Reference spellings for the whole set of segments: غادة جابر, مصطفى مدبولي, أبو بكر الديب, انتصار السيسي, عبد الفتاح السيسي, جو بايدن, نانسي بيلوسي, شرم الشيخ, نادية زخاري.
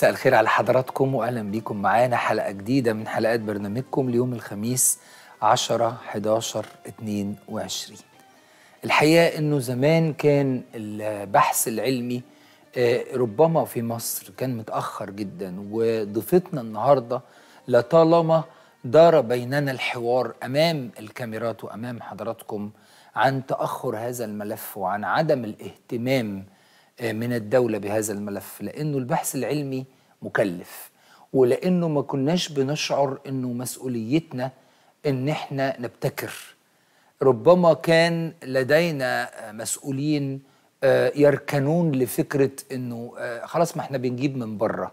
مساء الخير على حضراتكم واهلا بيكم معانا حلقه جديده من حلقات برنامجكم ليوم الخميس 10/11/22. الحقيقه انه زمان كان البحث العلمي ربما في مصر كان متاخر جدا، وضيفتنا النهارده لطالما دار بيننا الحوار امام الكاميرات وامام حضراتكم عن تاخر هذا الملف وعن عدم الاهتمام من الدولة بهذا الملف، لأنه البحث العلمي مكلف ولأنه ما كناش بنشعر أنه مسؤوليتنا أن احنا نبتكر. ربما كان لدينا مسؤولين يركنون لفكرة أنه خلاص ما احنا بنجيب من بره،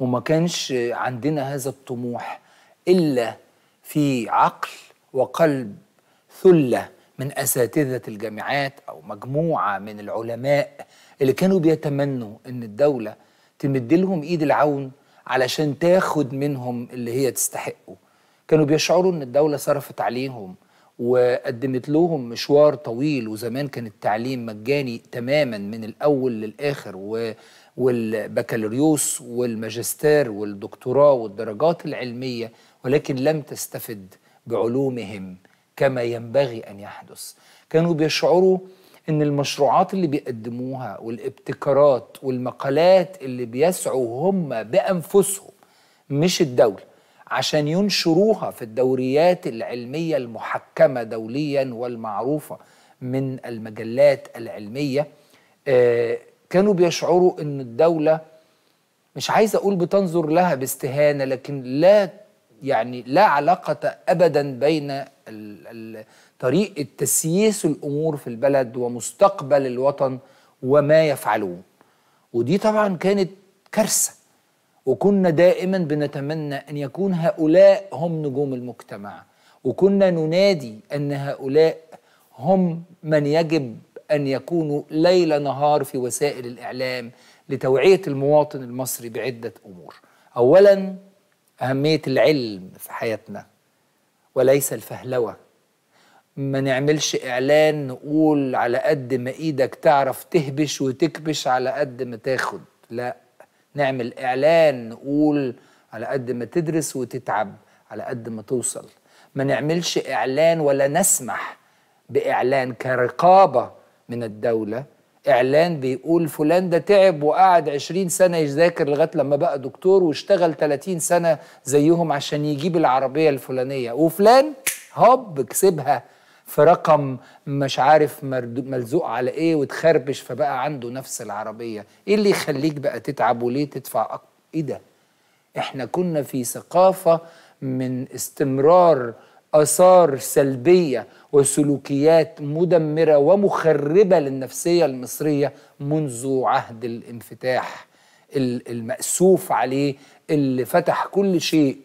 وما كانش عندنا هذا الطموح إلا في عقل وقلب ثلة من أساتذة الجامعات أو مجموعة من العلماء اللي كانوا بيتمنوا ان الدولة تمد لهم ايد العون علشان تاخد منهم اللي هي تستحقه. كانوا بيشعروا ان الدولة صرفت عليهم وقدمت لهم مشوار طويل، وزمان كان التعليم مجاني تماما من الاول للاخر، والبكالوريوس والماجستير والدكتوراه والدرجات العلمية، ولكن لم تستفد بعلومهم كما ينبغي ان يحدث. كانوا بيشعروا إن المشروعات اللي بيقدموها والابتكارات والمقالات اللي بيسعوا هم بأنفسهم مش الدولة عشان ينشروها في الدوريات العلمية المحكمة دوليا والمعروفة من المجلات العلمية، كانوا بيشعروا إن الدولة مش عايز أقول بتنظر لها باستهانة، لكن لا علاقة أبدا بين طريقة تسييس الأمور في البلد ومستقبل الوطن وما يفعلون. ودي طبعا كانت كارثة، وكنا دائما بنتمنى أن يكون هؤلاء هم نجوم المجتمع، وكنا ننادي أن هؤلاء هم من يجب أن يكونوا ليل نهار في وسائل الإعلام لتوعية المواطن المصري بعدة أمور. أولا، أهمية العلم في حياتنا وليس الفهلوة. ما نعملش إعلان نقول على قد ما إيدك تعرف تهبش وتكبش على قد ما تاخد، لا، نعمل إعلان نقول على قد ما تدرس وتتعب على قد ما توصل. ما نعملش إعلان ولا نسمح بإعلان كرقابة من الدولة، إعلان بيقول فلان ده تعب وقعد 20 سنة يذاكر لغاية لما بقى دكتور واشتغل 30 سنة زيهم عشان يجيب العربية الفلانية، وفلان هوب كسبها في رقم مش عارف ملزوق على ايه وتخربش فبقى عنده نفس العربية. ايه اللي يخليك بقى تتعب وليه تدفع أكتر؟ ايه ده؟ احنا كنا في ثقافة من استمرار آثار سلبية وسلوكيات مدمرة ومخربة للنفسية المصرية منذ عهد الانفتاح المأسوف عليه اللي فتح كل شيء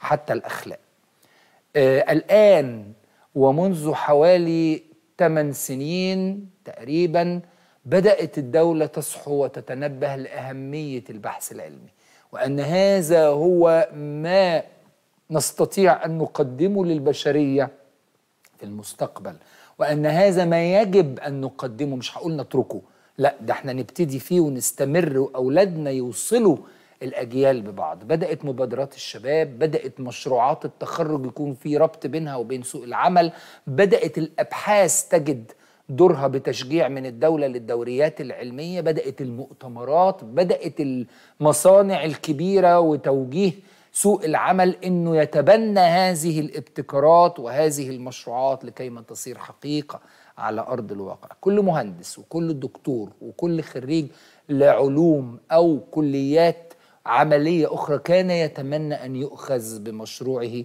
حتى الأخلاق. الآن ومنذ حوالي 8 سنين تقريبا بدأت الدولة تصحو وتتنبه لأهمية البحث العلمي، وأن هذا هو ما نستطيع أن نقدمه للبشرية في المستقبل، وأن هذا ما يجب أن نقدمه. مش هقول نتركه، لا، ده احنا نبتدي فيه ونستمر وأولادنا يوصلوا الأجيال ببعض. بدأت مبادرات الشباب، بدأت مشروعات التخرج يكون في ربط بينها وبين سوق العمل، بدأت الأبحاث تجد دورها بتشجيع من الدولة للدوريات العلمية، بدأت المؤتمرات، بدأت المصانع الكبيرة وتوجيه سوق العمل إنه يتبنى هذه الابتكارات وهذه المشروعات لكيما تصير حقيقة على أرض الواقع. كل مهندس وكل دكتور وكل خريج لعلوم أو كليات عملية أخرى كان يتمنى أن يؤخذ بمشروعه،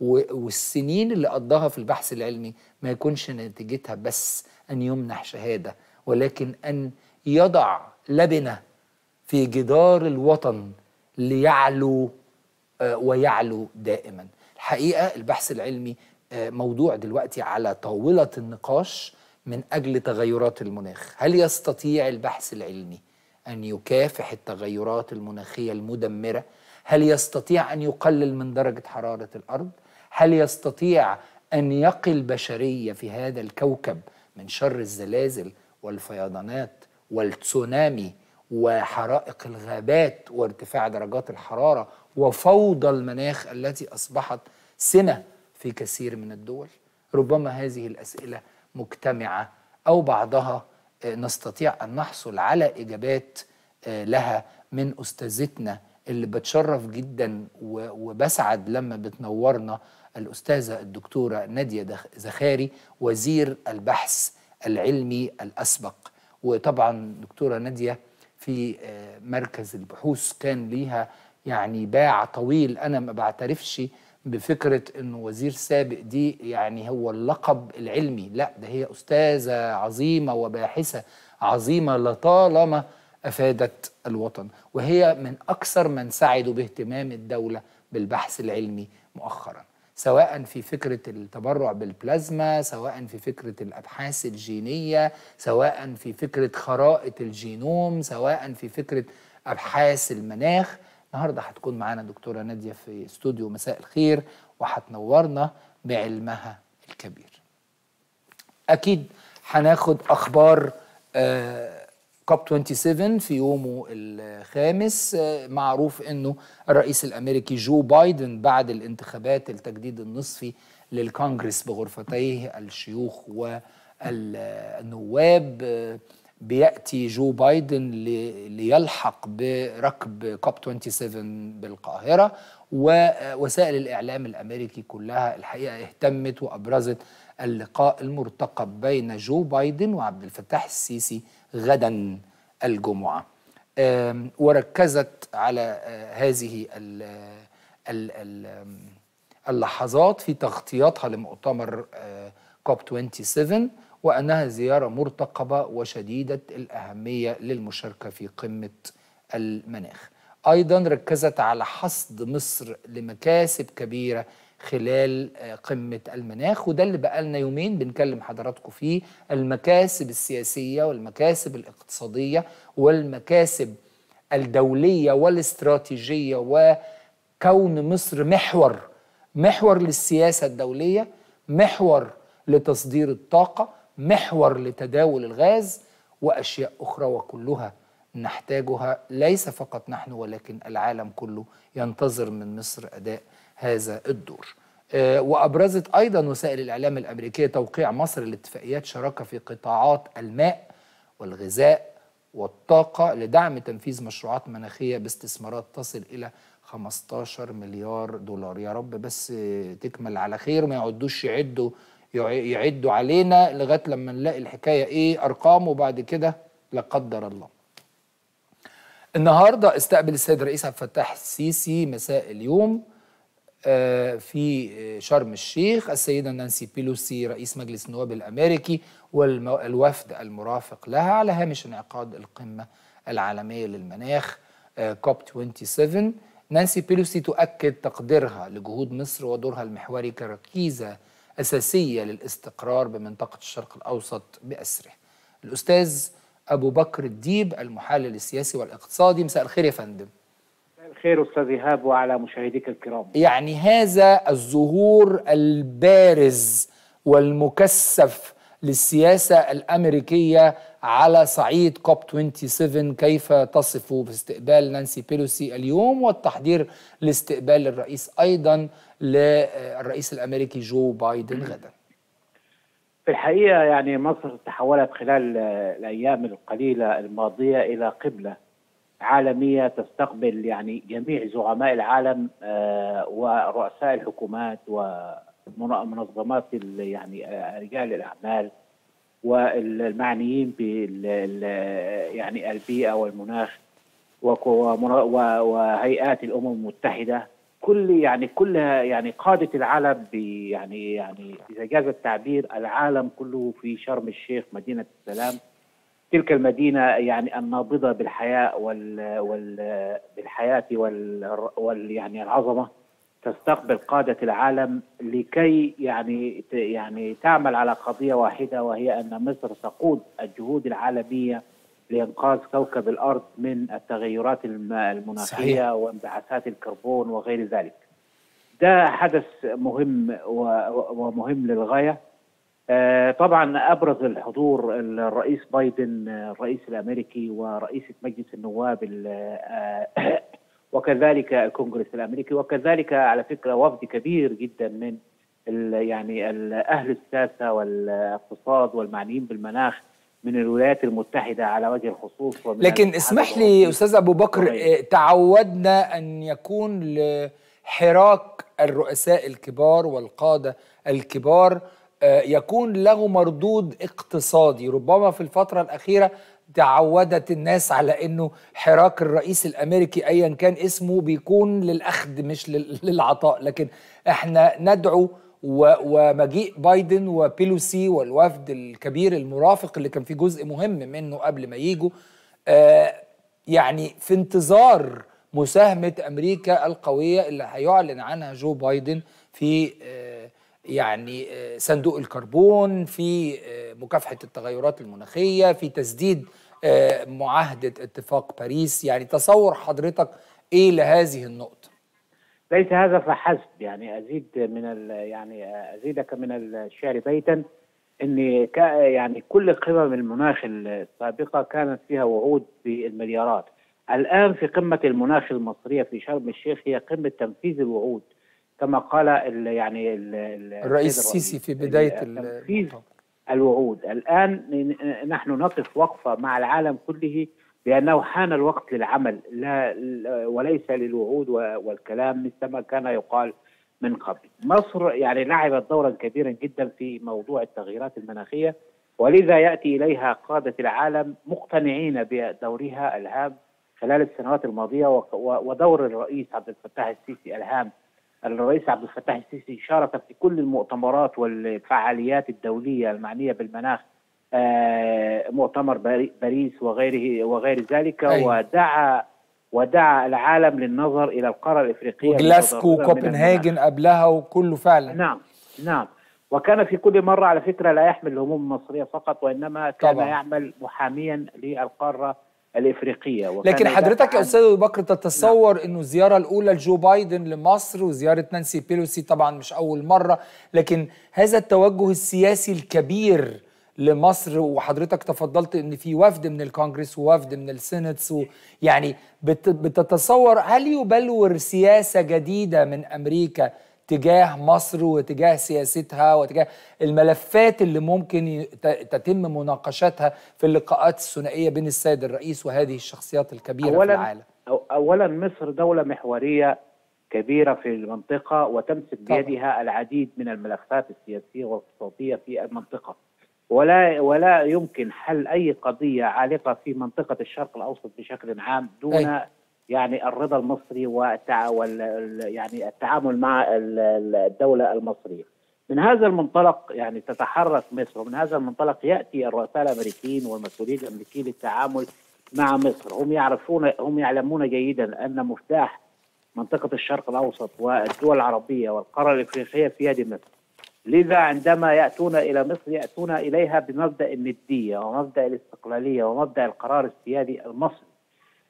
والسنين اللي قضاها في البحث العلمي ما يكونش نتيجتها بس أن يمنح شهادة، ولكن أن يضع لبنة في جدار الوطن ليعلو ويعلو دائما. الحقيقة البحث العلمي موضوع دلوقتي على طاولة النقاش من أجل تغيرات المناخ. هل يستطيع البحث العلمي أن يكافح التغيرات المناخية المدمرة؟ هل يستطيع أن يقلل من درجة حرارة الأرض؟ هل يستطيع أن يقي البشرية في هذا الكوكب من شر الزلازل والفيضانات والتسونامي وحرائق الغابات وارتفاع درجات الحرارة وفوضى المناخ التي أصبحت سنة في كثير من الدول؟ ربما هذه الأسئلة مجتمعة أو بعضها نستطيع أن نحصل على إجابات لها من أستاذتنا اللي بتشرف جدا وبسعد لما بتنورنا، الأستاذة الدكتورة نادية زخاري، وزير البحث العلمي الأسبق. وطبعا دكتورة نادية في مركز البحوث كان ليها يعني باع طويل، أنا ما بعترفش بفكرة أنه وزير سابق دي يعني هو اللقب العلمي، لا ده هي أستاذة عظيمة وباحثة عظيمة لطالما أفادت الوطن، وهي من أكثر من سعدوا باهتمام الدولة بالبحث العلمي مؤخرا، سواء في فكرة التبرع بالبلازما، سواء في فكرة الأبحاث الجينية، سواء في فكرة خرائط الجينوم، سواء في فكرة أبحاث المناخ. النهارده هتكون معانا دكتورة نادية في استوديو مساء الخير وهتنورنا بعلمها الكبير. أكيد هناخد أخبار كوب 27 في يومه الخامس. معروف أنه الرئيس الأمريكي جو بايدن بعد الانتخابات التجديد النصفي للكونجرس بغرفتيه الشيوخ والنواب، بيأتي جو بايدن ليلحق بركب كوب 27 بالقاهرة. ووسائل الإعلام الأمريكي كلها الحقيقة اهتمت وأبرزت اللقاء المرتقب بين جو بايدن وعبد الفتاح السيسي غدا الجمعة، وركزت على هذه اللحظات في تغطياتها لمؤتمر كوب 27، وأنها زيارة مرتقبة وشديدة الأهمية للمشاركة في قمة المناخ. أيضا ركزت على حصد مصر لمكاسب كبيرة خلال قمة المناخ، وده اللي بقالنا يومين بنكلم حضراتكم فيه، المكاسب السياسية والمكاسب الاقتصادية والمكاسب الدولية والاستراتيجية، وكون مصر محور للسياسة الدولية، محور لتصدير الطاقة، محور لتداول الغاز وأشياء أخرى، وكلها نحتاجها ليس فقط نحن ولكن العالم كله ينتظر من مصر أداء هذا الدور. وأبرزت أيضا وسائل الإعلام الأمريكية توقيع مصر لاتفاقيات شراكة في قطاعات الماء والغذاء والطاقة لدعم تنفيذ مشروعات مناخية باستثمارات تصل إلى 15 مليار دولار. يا رب بس تكمل على خير، ما يقعدوش يعدوا علينا لغاية لما نلاقي الحكاية إيه أرقام وبعد كده لا قدر الله. النهاردة استقبل السيد الرئيس عبد الفتاح السيسي مساء اليوم في شرم الشيخ السيدة نانسي بيلوسي رئيس مجلس النواب الأمريكي والوفد المرافق لها على هامش انعقاد القمة العالمية للمناخ كوب 27. نانسي بيلوسي تؤكد تقديرها لجهود مصر ودورها المحوري كركيزة أساسية للاستقرار بمنطقة الشرق الأوسط بأسره. الأستاذ أبو بكر الديب المحلل السياسي والاقتصادي، مساء الخير يا فندم. خير أستاذ إيهاب وعلى مشاهديك الكرام. يعني هذا الظهور البارز والمكثف للسياسة الأمريكية على صعيد كوب 27، كيف تصفه باستقبال نانسي بيلوسي اليوم والتحضير لاستقبال الرئيس أيضا للرئيس الأمريكي جو بايدن غدا؟ في الحقيقة يعني مصر تحولت خلال الأيام القليلة الماضية إلى قبلة عالمية تستقبل يعني جميع زعماء العالم ورؤساء الحكومات ومنظمات يعني رجال الأعمال والمعنيين يعني البيئة والمناخ وهيئات الأمم المتحدة، كلها يعني قادة العالم، يعني إذا جاز التعبير العالم كله في شرم الشيخ مدينة السلام، تلك المدينة يعني النابضة بالحياة بالحياة يعني العظمة، تستقبل قادة العالم لكي يعني تعمل على قضية واحدة، وهي أن مصر تقود الجهود العالمية لإنقاذ كوكب الأرض من التغيرات المناخية وانبعاثات الكربون وغير ذلك. ده حدث مهم ومهم للغاية، طبعا أبرز الحضور الرئيس بايدن الرئيس الأمريكي ورئيسة مجلس النواب وكذلك الكونغرس الأمريكي، وكذلك على فكرة وفد كبير جدا من أهل السياسة والاقتصاد والمعنيين بالمناخ من الولايات المتحدة على وجه الخصوص. لكن اسمح لي أستاذ أبو بكر، تعودنا أن يكون لحراك الرؤساء الكبار والقادة الكبار يكون له مردود اقتصادي، ربما في الفترة الأخيرة تعودت الناس على أنه حراك الرئيس الأمريكي أيا كان اسمه بيكون للأخذ مش للعطاء، لكن احنا ندعو ومجيء بايدن وبيلوسي والوفد الكبير المرافق اللي كان في جزء مهم منه قبل ما ييجوا في انتظار مساهمة أمريكا القوية اللي هيعلن عنها جو بايدن في صندوق الكربون، في مكافحة التغيرات المناخية، في تسديد معاهدة اتفاق باريس. تصور حضرتك ايه لهذه النقطة؟ ليس هذا فحسب، ازيدك من الشعر بيتا، ان كل قمم المناخ السابقة كانت فيها وعود بالمليارات. الان في قمة المناخ المصرية في شرم الشيخ هي قمة تنفيذ الوعود، كما قال الرئيس السيسي في بداية تنفيذ الوعود. الآن نحن نقف وقفة مع العالم كله بأنه حان الوقت للعمل وليس للوعود والكلام مثل ما كان يقال من قبل. مصر لعبت دورا كبيرا جدا في موضوع التغييرات المناخية، ولذا يأتي إليها قادة العالم مقتنعين بدورها الهام خلال السنوات الماضية، ودور الرئيس عبد الفتاح السيسي الهام. الرئيس عبد الفتاح السيسي شارك في كل المؤتمرات والفعاليات الدولية المعنية بالمناخ، مؤتمر باريس وغير ذلك، ودعا العالم للنظر إلى القارة الإفريقية وجلاسكو وكوبنهاجن قبلها وكله فعلا. نعم، وكان في كل مرة على فكرة لا يحمل الهموم المصرية فقط، وإنما كان طبعا يعمل محاميا للقارة الإفريقية. لكن حضرتك يا أستاذ أبو بكر تتصور أنه الزيارة الأولى لجو بايدن لمصر وزيارة نانسي بيلوسي طبعا مش أول مرة، لكن هذا التوجه السياسي الكبير لمصر، وحضرتك تفضلت أن في وفد من الكونجرس ووفد من السيناتس، بتتصور هل يبلور سياسة جديدة من أمريكا تجاه مصر وتجاه سياستها وتجاه الملفات اللي ممكن تتم مناقشتها في اللقاءات الثنائية بين السيد الرئيس وهذه الشخصيات الكبيرة في العالم؟ أولا مصر دولة محورية كبيرة في المنطقة، وتمسك بيدها العديد من الملفات السياسية والاقتصادية في المنطقة، ولا يمكن حل أي قضية عالقة في منطقة الشرق الأوسط بشكل عام دون الرضا المصري والتعامل مع الدولة المصرية. من هذا المنطلق تتحرك مصر، ومن هذا المنطلق يأتي الرؤساء الأمريكيين والمسؤولين الأمريكيين للتعامل مع مصر. هم يعلمون جيدا أن مفتاح منطقة الشرق الأوسط والدول العربية والقارة الإفريقية في يد مصر، لذا عندما يأتون إلى مصر يأتون إليها بمبدأ الندية ومبدأ الاستقلالية ومبدأ القرار السيادي المصري،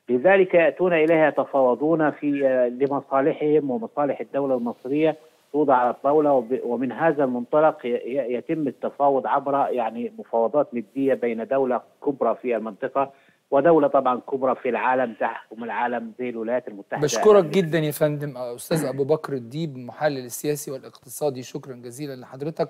لذلك يأتون إليها يتفاوضون لمصالحهم ومصالح الدولة المصرية توضع على الطاولة، ومن هذا المنطلق يتم التفاوض عبر مفاوضات ندية بين دولة كبرى في المنطقة ودولة طبعا كبرى في العالم تحكم العالم زي الولايات المتحدة. بشكرك جدا يا فندم أستاذ أبو بكر الديب، المحلل السياسي والاقتصادي، شكرا جزيلا لحضرتك.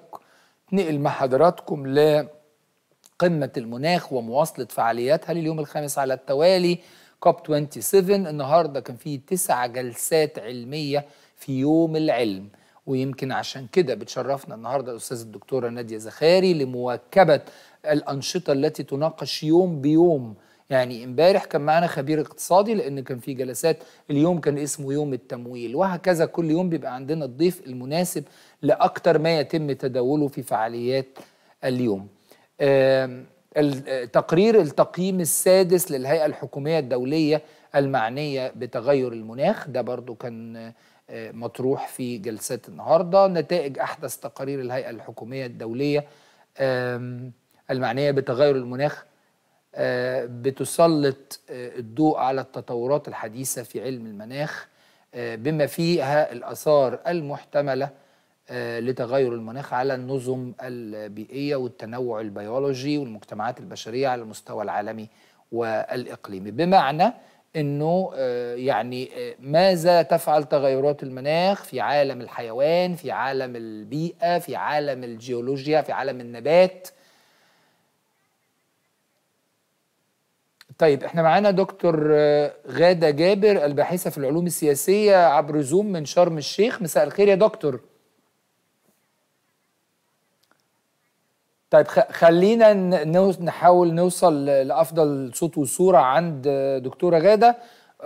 نقل مع حضراتكم لقمة المناخ ومواصلة فعالياتها لليوم الخامس على التوالي، كوب 27. النهارده كان فيه 9 جلسات علميه في يوم العلم، ويمكن عشان كده بتشرفنا النهارده الاستاذه الدكتوره نادية زخاري لمواكبه الانشطه التي تناقش يوم بيوم. امبارح كان معانا خبير اقتصادي لان كان في جلسات، اليوم كان اسمه يوم التمويل، وهكذا كل يوم بيبقى عندنا الضيف المناسب لاكثر ما يتم تداوله في فعاليات اليوم. تقرير التقييم السادس للهيئة الحكومية الدولية المعنية بتغير المناخ ده برضو كان مطروح في جلسات النهاردة. نتائج أحدث تقارير الهيئة الحكومية الدولية المعنية بتغير المناخ بتسلط الضوء على التطورات الحديثة في علم المناخ بما فيها الآثار المحتملة لتغير المناخ على النظم البيئية والتنوع البيولوجي والمجتمعات البشرية على المستوى العالمي والإقليمي، بمعنى أنه يعني ماذا تفعل تغيرات المناخ في عالم الحيوان، في عالم البيئة، في عالم الجيولوجيا، في عالم النبات. طيب احنا معانا دكتور غادة جابر الباحثة في العلوم السياسية عبر زوم من شرم الشيخ. مساء الخير يا دكتور. طيب خلينا نحاول نوصل لأفضل صوت وصورة عند دكتورة غادة،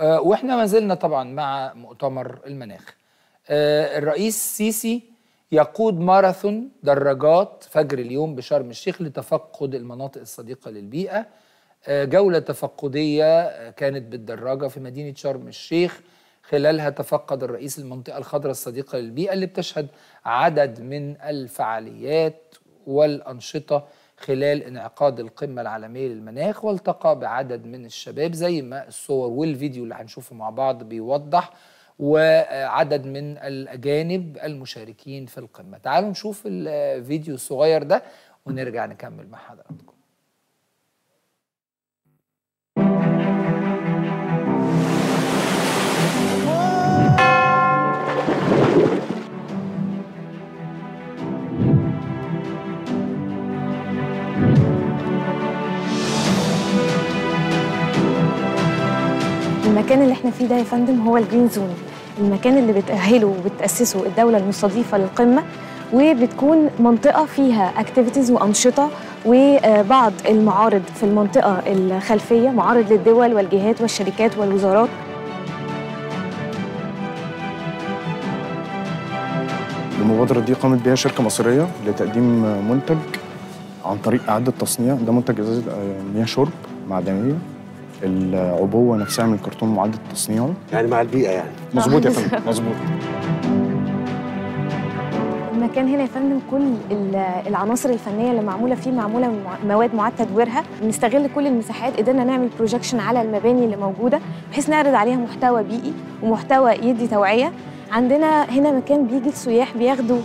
واحنا ما زلنا طبعا مع مؤتمر المناخ. الرئيس السيسي يقود ماراثون دراجات فجر اليوم بشرم الشيخ لتفقد المناطق الصديقة للبيئة. جولة تفقدية كانت بالدراجة في مدينة شرم الشيخ، خلالها تفقد الرئيس المنطقة الخضراء الصديقة للبيئة اللي بتشهد عدد من الفعاليات والأنشطة خلال انعقاد القمة العالمية للمناخ، والتقى بعدد من الشباب زي ما الصور والفيديو اللي هنشوفه مع بعض بيوضح، وعدد من الأجانب المشاركين في القمة. تعالوا نشوف الفيديو الصغير ده ونرجع نكمل مع حضراتكم. المكان اللي احنا فيه ده يا فندم هو الجرين زون، المكان اللي بتأهله وبتأسسه الدولة المستضيفة للقمة، وبتكون منطقة فيها اكتيفيتيز وأنشطة وبعض المعارض في المنطقة الخلفية، معارض للدول والجهات والشركات والوزارات. المبادرة دي قامت بها شركة مصرية لتقديم منتج عن طريق إعادة تصنيع، ده منتج إزازة مياه شرب معدنية، العبوه نفسها من الكرتون معدة تصنيعه، يعني مع البيئه يعني. مظبوط يا فندم، مظبوط. المكان هنا يا فندم كل العناصر الفنيه اللي معموله فيه معموله من مواد معاد تدويرها. بنستغل كل المساحات، قدرنا نعمل بروجكشن على المباني اللي موجوده بحيث نعرض عليها محتوى بيئي ومحتوى يدي توعيه. عندنا هنا مكان بيجي السياح بياخدوا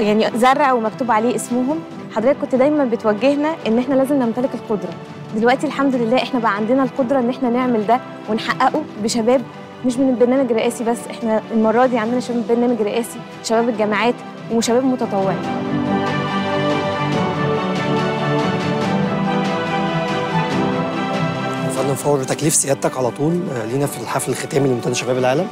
يعني زرع ومكتوب عليه اسمهم. حضرتك كنت دايما بتوجهنا ان احنا لازم نمتلك القدره، دلوقتي الحمد لله احنا بقى عندنا القدره ان احنا نعمل ده ونحققه بشباب مش من البرنامج الرئاسي بس، احنا المره دي عندنا شباب برنامج رئاسي، شباب الجامعات وشباب متطوعين. فضلا فور تكليف سيادتك على طول لينا في الحفل الختامي لمنتدى شباب العالم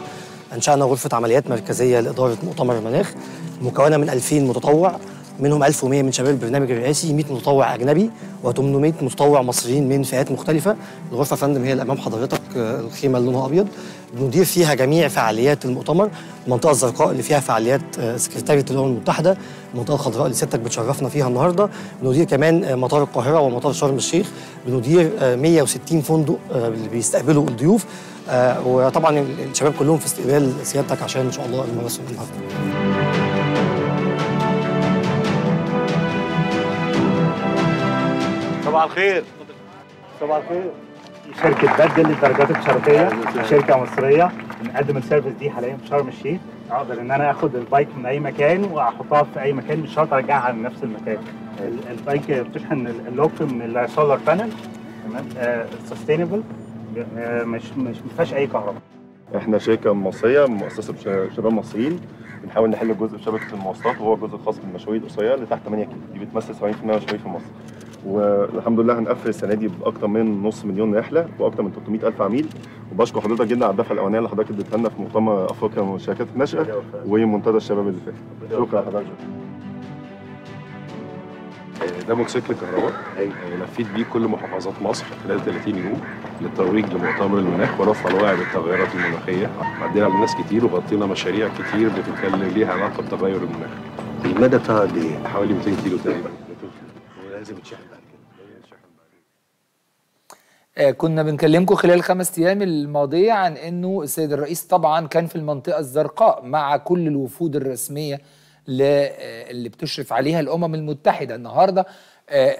انشانا غرفه عمليات مركزيه لاداره مؤتمر المناخ مكونه من 2000 متطوع، منهم 1100 من شباب البرنامج الرئاسي، 100 متطوع اجنبي و800 متطوع مصريين من فئات مختلفه. الغرفه يا فندم هي اللي امام حضرتك، الخيمه اللي لونها ابيض، بندير فيها جميع فعاليات المؤتمر، المنطقه الزرقاء اللي فيها فعاليات سكرتاريه الامم المتحده، المنطقه الخضراء اللي سيادتك بتشرفنا فيها النهارده، بندير كمان مطار القاهره ومطار شرم الشيخ، بندير 160 فندق اللي بيستقبلوا الضيوف، وطبعا الشباب كلهم في استقبال سيادتك عشان ان شاء الله المراسم النهارده. صباح الخير. صباح الخير. شركة بدل للدرجات الحرارية، شركة مصرية، بنقدم السيرفيس دي حاليا في شرم الشيخ. اقدر ان انا اخد البايك من اي مكان واحطها في اي مكان، مش شرط ارجعها لنفس المكان. البايك بتشحن اللوك من السولار بانل، تمام، سستينبل، مش ما فيهاش اي كهرباء. احنا شركة مصرية مؤسسة شباب مصريين، بنحاول نحل جزء في شبكة المواصلات وهو الجزء الخاص بالمشاوير القصيرة اللي تحت 8 كيلو، دي بتمثل 70% من المشاوير في مصر. والحمد لله هنقفل السنه دي باكثر من نص مليون رحله واكثر من 300,000 عميل، وبشكر حضرتك جدا على الدفعه الاولانيه اللي حضرتك اديتها لنا في مؤتمر افريقيا والشركات الناشئه ومنتدى الشباب اللي فات. شكرا لحضرتك. ده موتوسيكل كهرباء لفيت بيه كل محافظات مصر خلال 30 يوم للترويج لمؤتمر المناخ ورفع الوعي بالتغيرات المناخيه. عدينا على ناس كتير وغطينا مشاريع كتير بتتكلم ليها علاقه بتغير المناخ. المدى بتاعها قد ايه؟ حوالي 200 كيلو تقريبا. كنا بنكلمكم خلال 5 أيام الماضية عن أنه السيد الرئيس طبعا كان في المنطقة الزرقاء مع كل الوفود الرسمية اللي بتشرف عليها الأمم المتحدة. النهاردة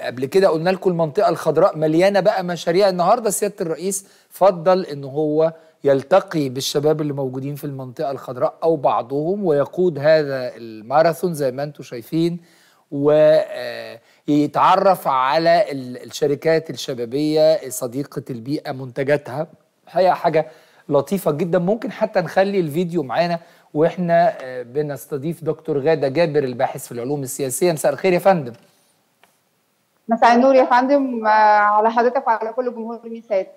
قبل كده قلنا لكم المنطقة الخضراء مليانة بقى مشاريع، النهاردة سيادة الرئيس فضل أنه هو يلتقي بالشباب اللي موجودين في المنطقة الخضراء أو بعضهم ويقود هذا الماراثون زي ما انتم شايفين، ويتعرف على الشركات الشبابية صديقة البيئة، منتجاتها. هي حاجة لطيفة جدا. ممكن حتى نخلي الفيديو معانا واحنا بنستضيف دكتور غادة جابر الباحث في العلوم السياسية. مساء الخير يا فندم. مساء النور يا فندم على حضرتك وعلى كل جمهور الميسات.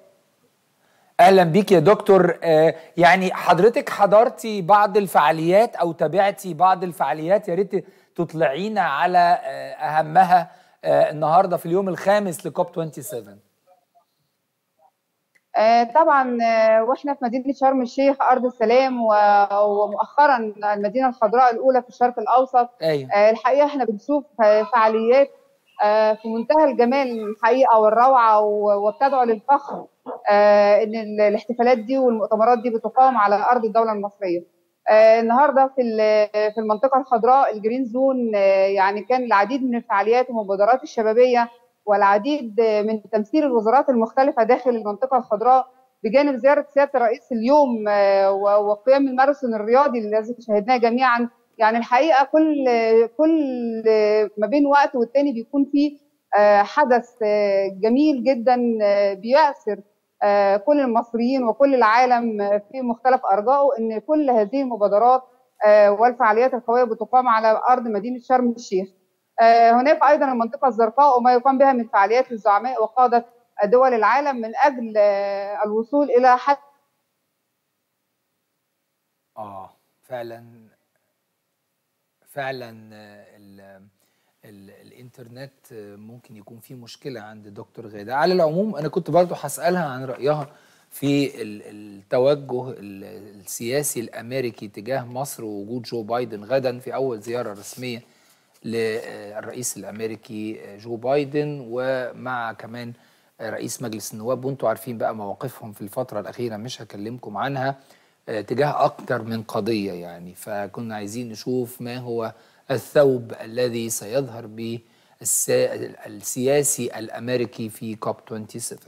اهلا بيك يا دكتور. يعني حضرتك حضرتي بعض الفعاليات او تابعتي بعض الفعاليات، يا ريت تطلعينا على اهمها النهارده في اليوم الخامس لكوب 27. طبعا واحنا في مدينه شرم الشيخ ارض السلام ومؤخرا المدينه الخضراء الاولى في الشرق الاوسط. أيوة. الحقيقه احنا بنشوف فعاليات في منتهى الجمال الحقيقه والروعه، وبتدعو للفخر ان الاحتفالات دي والمؤتمرات دي بتقام على ارض الدوله المصريه. النهارده في المنطقه الخضراء الجرين زون يعني كان العديد من الفعاليات والمبادرات الشبابيه والعديد من تمثيل الوزارات المختلفه داخل المنطقه الخضراء، بجانب زياره سياده الرئيس اليوم وقيام الماراثون الرياضي الذي شاهدناه جميعا. يعني الحقيقه كل ما بين وقت والتاني بيكون فيه حدث جميل جدا بيأثر كل المصريين وكل العالم في مختلف ارجائه، ان كل هذه المبادرات والفعاليات القويه بتقام على ارض مدينه شرم الشيخ. هناك ايضا المنطقه الزرقاء وما يقام بها من فعاليات للزعماء وقاده دول العالم من اجل الوصول الى حل. فعلا الانترنت ممكن يكون فيه مشكله عند دكتور غادة. على العموم انا كنت برضو هسألها عن رايها في التوجه السياسي الامريكي تجاه مصر ووجود جو بايدن غدا في اول زياره رسميه للرئيس الامريكي جو بايدن، ومع كمان رئيس مجلس النواب. وانتم عارفين بقى مواقفهم في الفتره الاخيره، مش هكلمكم عنها، تجاه اكتر من قضيه يعني. فكنا عايزين نشوف ما هو الثوب الذي سيظهر به السياسي الامريكي في كوب 27.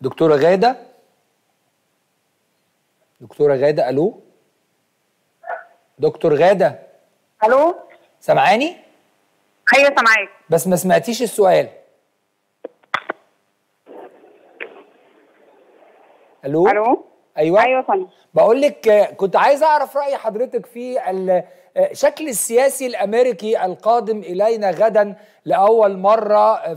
دكتوره غاده، دكتوره غاده، الو دكتور غاده، الو سامعاني؟ ايوه سامعاك، بس ما سمعتيش السؤال. الو الو ايوه فندم. بقول لك كنت عايز اعرف راي حضرتك في الشكل السياسي الامريكي القادم الينا غدا لاول مره،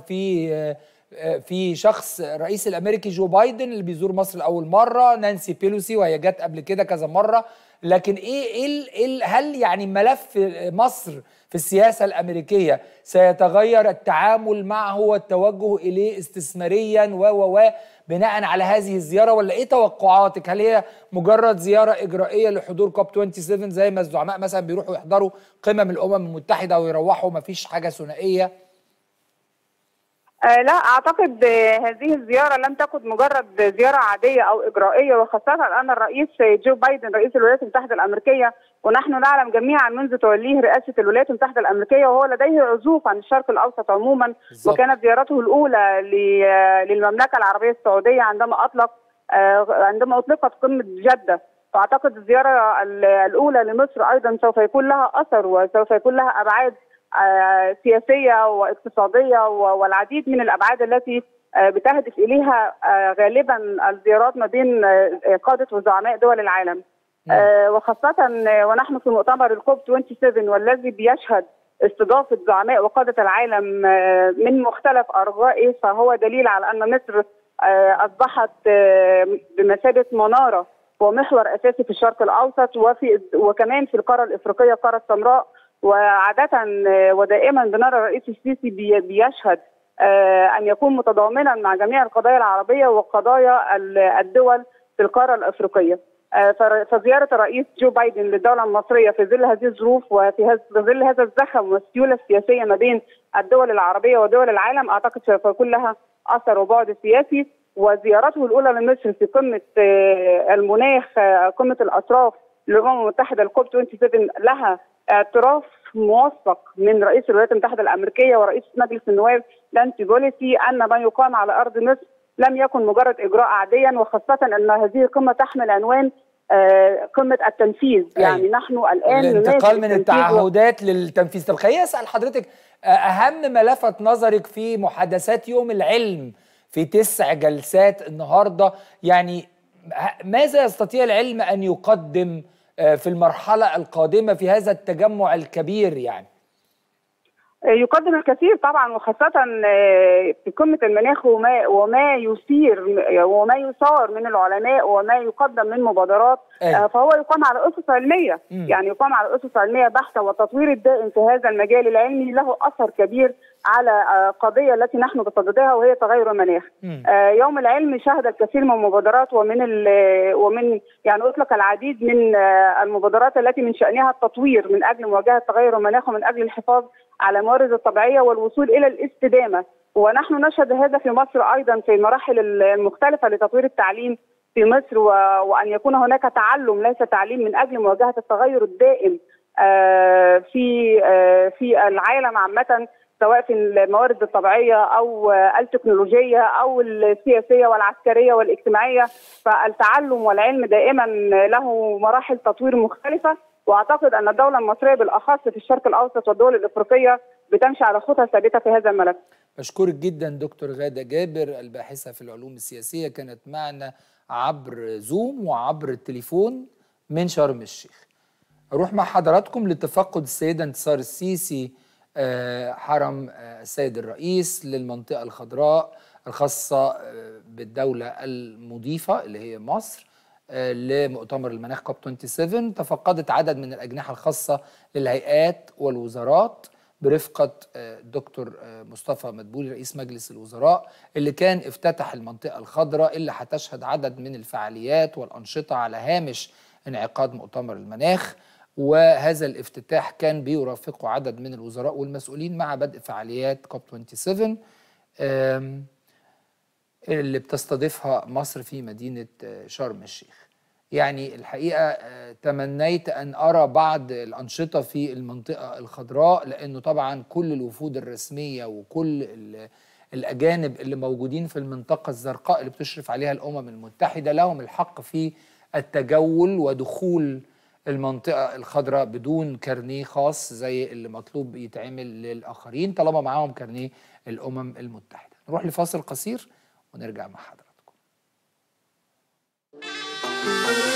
في شخص الرئيس الامريكي جو بايدن اللي بيزور مصر لاول مره، نانسي بيلوسي وهي جت قبل كده كذا مره، لكن ايه هل يعني ملف مصر في السياسه الامريكيه سيتغير التعامل معه والتوجه اليه استثماريا و بناء على هذه الزياره، ولا ايه توقعاتك؟ هل هي مجرد زياره اجرائيه لحضور كوب 27 زي ما الزعماء مثلا بيروحوا يحضروا قمم الامم المتحده ويروحوا ما فيش حاجه ثنائيه؟ لا، اعتقد هذه الزياره لم تكن مجرد زياره عاديه او اجرائيه، وخاصه ان الرئيس جو بايدن رئيس الولايات المتحده الامريكيه، ونحن نعلم جميعا منذ توليه رئاسه الولايات المتحده الامريكيه وهو لديه عزوف عن الشرق الاوسط عموما. بالزبط. وكانت زيارته الاولى للمملكه العربيه السعوديه عندما اطلقت قمه جده. فاعتقد الزياره الاولى لمصر ايضا سوف يكون لها اثر، وسوف يكون لها ابعاد سياسيه واقتصاديه والعديد من الابعاد التي بتهدف اليها غالبا الزيارات ما بين قاده وزعماء دول العالم. وخاصه ونحن في مؤتمر الكوب 27 والذي بيشهد استضافه زعماء وقاده العالم من مختلف ارجائه، فهو دليل على ان مصر اصبحت بمثابه مناره ومحور اساسي في الشرق الاوسط وكمان في القاره الافريقيه، القاره السمراء. وعادة ودائما بنرى الرئيس السيسي بيشهد أن يكون متضامنا مع جميع القضايا العربية وقضايا الدول في القارة الأفريقية. فزيارة الرئيس جو بايدن للدولة المصرية في ظل هذه الظروف وفي ظل هذا الزخم والسيولة السياسية ما بين الدول العربية ودول العالم، أعتقد سوف يكون لها أثر وبعد سياسي. وزيارته الأولى لمصر في قمة المناخ، قمة الأطراف للأمم المتحدة الكوب 27، لها اعتراف موثق من رئيس الولايات المتحده الامريكيه ورئيس مجلس النواب نانسي بيلوسي ان ما يقام على ارض مصر لم يكن مجرد إجراء عاديا، وخاصة أن هذه القمة تحمل عنوان قمة التنفيذ. يعني نحن الآن الانتقال من التعهدات للتنفيذ. طب خليني أسأل حضرتك، أهم ما لفت نظرك في محادثات يوم العلم في 9 جلسات النهاردة، يعني ماذا يستطيع العلم أن يقدم في المرحلة القادمة في هذا التجمع الكبير؟ يعني يقدم الكثير طبعا، وخاصة في قمة المناخ وما يثار من العلماء وما يقدم من مبادرات، فهو يقام على أسس علمية. يعني يقام على أسس علمية بحتة، والتطوير الدائم في هذا المجال العلمي له أثر كبير على قضية التي نحن بصددها وهي تغير المناخ. يوم العلم شهد الكثير من المبادرات ومن يعني أطلق العديد من المبادرات التي من شأنها التطوير من أجل مواجهة تغير المناخ ومن أجل الحفاظ على موارد الطبيعية والوصول إلى الاستدامة. ونحن نشهد هذا في مصر أيضا في المراحل المختلفة لتطوير التعليم في مصر، وأن يكون هناك تعلم ليس تعليم من أجل مواجهة التغير الدائم في العالم عامة، سواء في الموارد الطبيعية أو التكنولوجية أو السياسية والعسكرية والاجتماعية. فالتعلم والعلم دائما له مراحل تطوير مختلفة، وأعتقد أن الدولة المصرية بالأخص في الشرق الأوسط والدول الإفريقية بتمشي على خطى ثابتة في هذا الملف. بشكرك جدا دكتور غادة جابر، الباحثة في العلوم السياسية، كانت معنا عبر زوم وعبر التليفون من شرم الشيخ. أروح مع حضراتكم لتفقد السيدة انتصار السيسي حرم السيد الرئيس للمنطقة الخضراء الخاصة بالدولة المضيفة اللي هي مصر لمؤتمر المناخ كوب 27. تفقدت عدد من الأجنحة الخاصة للهيئات والوزارات برفقة دكتور مصطفى مدبولي رئيس مجلس الوزراء، اللي كان افتتح المنطقة الخضراء اللي هتشهد عدد من الفعاليات والأنشطة على هامش انعقاد مؤتمر المناخ. وهذا الافتتاح كان بيرافقه عدد من الوزراء والمسؤولين مع بدء فعاليات كوب 27 اللي بتستضيفها مصر في مدينة شرم الشيخ. يعني الحقيقة تمنيت أن أرى بعض الأنشطة في المنطقة الخضراء، لأنه طبعا كل الوفود الرسمية وكل الأجانب اللي موجودين في المنطقة الزرقاء اللي بتشرف عليها الأمم المتحدة لهم الحق في التجول ودخول المنطقة الخضراء بدون كارنيه خاص زي اللي مطلوب يتعمل للآخرين طالما معاهم كارنيه الأمم المتحدة. نروح لفاصل قصير ونرجع مع حضراتكم.